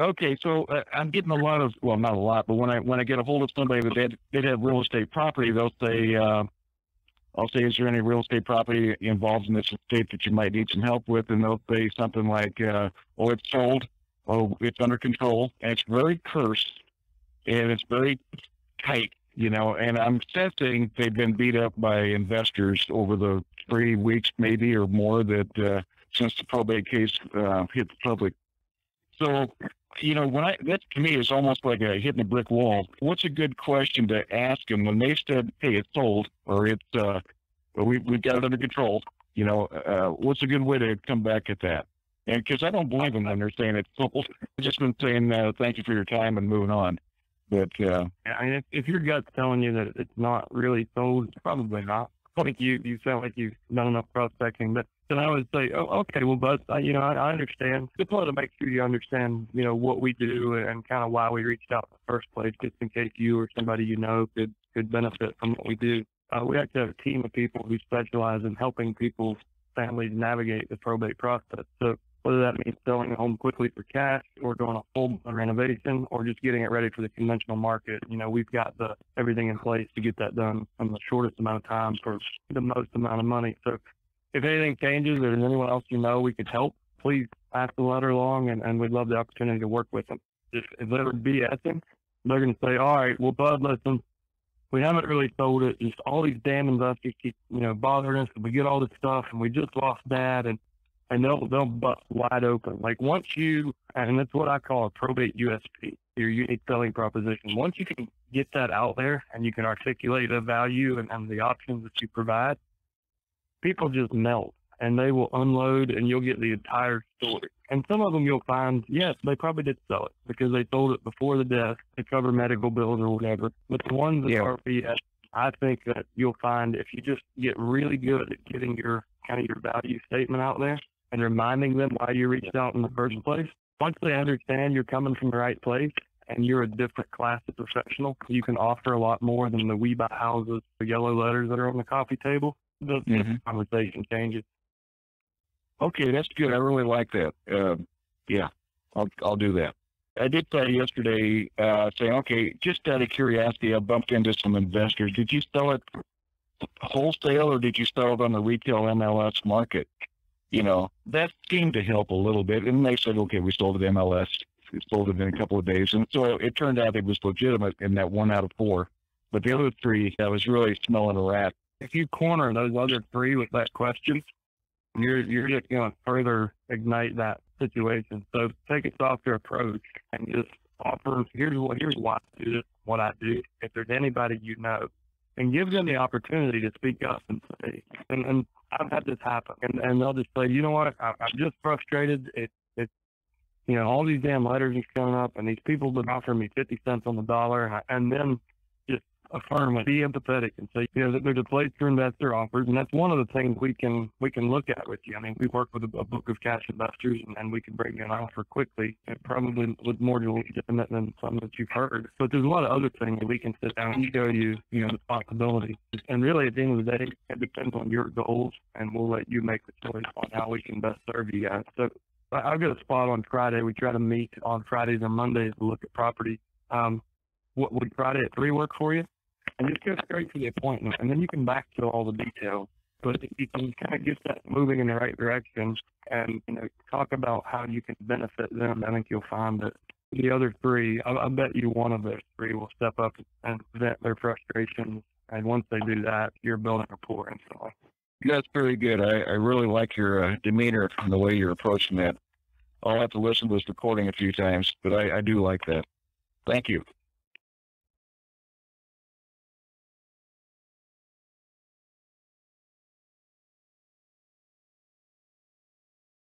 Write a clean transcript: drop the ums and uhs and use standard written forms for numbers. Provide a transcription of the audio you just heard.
Okay, so I'm getting a lot of, well, not a lot, but when I get a hold of somebody that they have real estate property, they'll say, I'll say, is there any real estate property involved in this estate that you might need some help with? And they'll say something like, oh, it's sold, oh, it's under control, and it's very cursed, and it's very tight, you know, and I'm sensing they've been beat up by investors over the 3 weeks maybe or more that since the probate case hit the public. So, you know, when that to me is almost like hitting a brick wall. What's a good question to ask them when they said, hey, it's sold, or it's, we've got it under control, you know, what's a good way to come back at that? And because I don't believe them when they're saying it's sold. I've just been saying, thank you for your time and moving on. But, I mean, if your gut's telling you that it's not really sold, probably not. Like you sound like you've done enough prospecting, but then I would say, oh, okay, well, Buzz, you know, I understand. Just wanted to make sure you understand, you know, what we do and kind of why we reached out in the first place, just in case you or somebody you know could benefit from what we do. We actually have a team of people who specialize in helping people's families navigate the probate process. So whether that means selling a home quickly for cash or doing a full renovation or just getting it ready for the conventional market, you know, we've got everything in place to get that done in the shortest amount of time for the most amount of money. So if anything changes or there's anyone else you know we could help, please pass the letter along, and we'd love the opportunity to work with them. If they were BSing, they're going to say, all right, well, Bud, listen, we haven't really sold it. Just all these damn investors keep, you know, bothering us. We get all this stuff, and we just lost that, and they'll bust wide open. Like once you, and that's what I call a probate USP, your unique selling proposition. Once you can get that out there and you can articulate the value and the options that you provide, people just melt and they will unload and you'll get the entire story. And some of them you'll find, yes, they probably did sell it because they sold it before the death to cover medical bills or whatever. But the ones that are BS, I think that you'll find if you just get really good at getting your kind of your value statement out there, and reminding them why you reached out in the first place. Once they understand you're coming from the right place and you're a different class of professional, you can offer a lot more than the we buy houses, the yellow letters that are on the coffee table. The conversation changes. Okay, that's good. I really like that. Yeah, I'll do that. I did say yesterday, saying, okay, just out of curiosity, I bumped into some investors. Did you sell it wholesale or did you sell it on the retail MLS market? You know, that seemed to help a little bit. And they said, okay, we sold it to MLS. We sold it in a couple of days. And so it turned out it was legitimate in that 1 out of 4. But the other 3, I was really smelling a rat. If you corner those other 3 with that question, you're just going to further ignite that situation. So take a softer approach and just offer, here's why I do this, what I do. If there's anybody you know, and give them the opportunity to speak up and say, and I've had this happen, and they'll just say, you know what, I'm just frustrated. It's, you know, all these damn letters are coming up, and these people have been offering me 50 cents on the dollar, and then just affirm it, be empathetic, and say, you know, that there's a place your investor offers, and that's one of the things we can look at with you. I mean, we work with a book of cash investors, and we can bring you an offer quickly, and probably with more legitimate than some that you've heard. But there's a lot of other things that we can sit down and show you, you know, the possibility. And really, at the end of the day, it depends on your goals, and we'll let you make the choice on how we can best serve you guys. So I've got a spot on Friday. We try to meet on Fridays and Mondays to look at property. What would Friday at 3 work for you? And just go straight to the appointment, and then you can backfill all the details. But if you can kind of get that moving in the right direction and, you know, talk about how you can benefit them, I think you'll find that the other 3, I bet you one of those 3 will step up and vent their frustrations. And once they do that, you're building rapport and so on. That's pretty good. I really like your demeanor and the way you're approaching that. I'll have to listen to this recording a few times, but I do like that. Thank you.